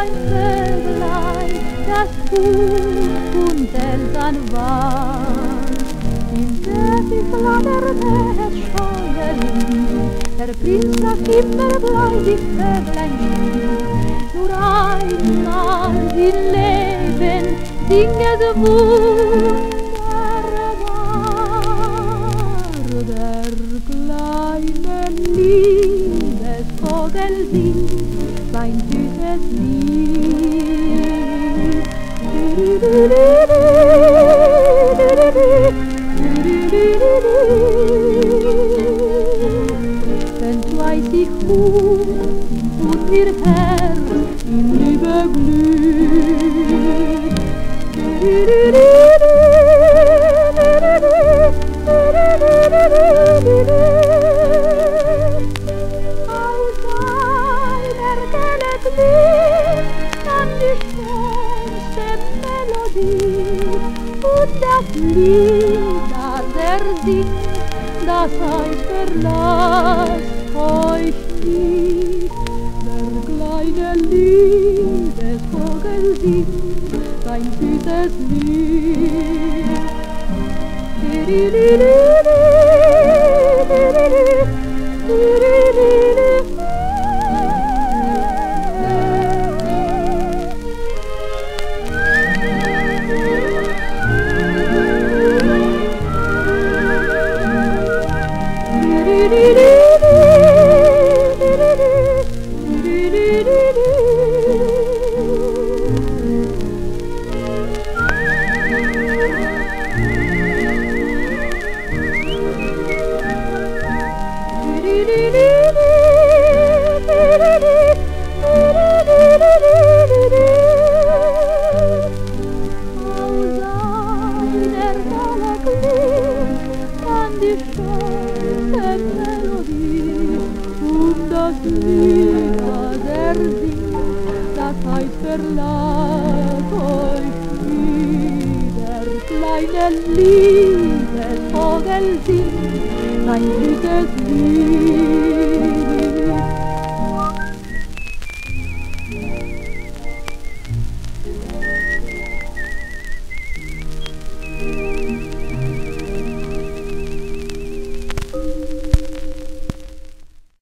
Teufellein, das Buch und Eltern war. Im Käfig flatterte es schon herum, der Prinz, das immer bleidig Vöglein schuf. Nur einmal im Leben singet wunderbar der kleinen Liebesvogel singt sein süßes Lied. Wenn zwei sich und ihr Herz in Liebe glüht. Und das Lied, das singt, das heißt, verlasst euch nicht. Der kleine Liebesvogel singt sein süßes Lied. Liebesvogel singt sein süßes Lied.